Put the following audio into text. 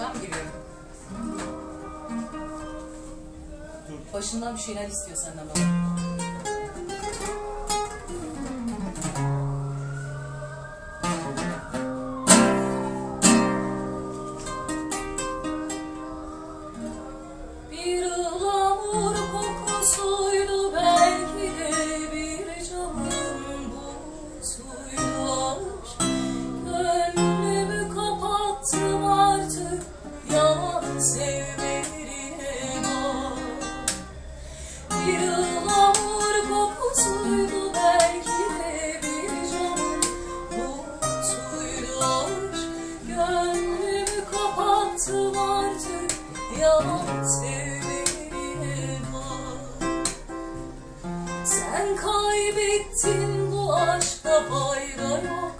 sangre. Dur. Başından bir şeyler istiyor senden baba. Sen kaybettin bu aşkta fayda yok.